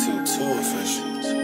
YouTube too official.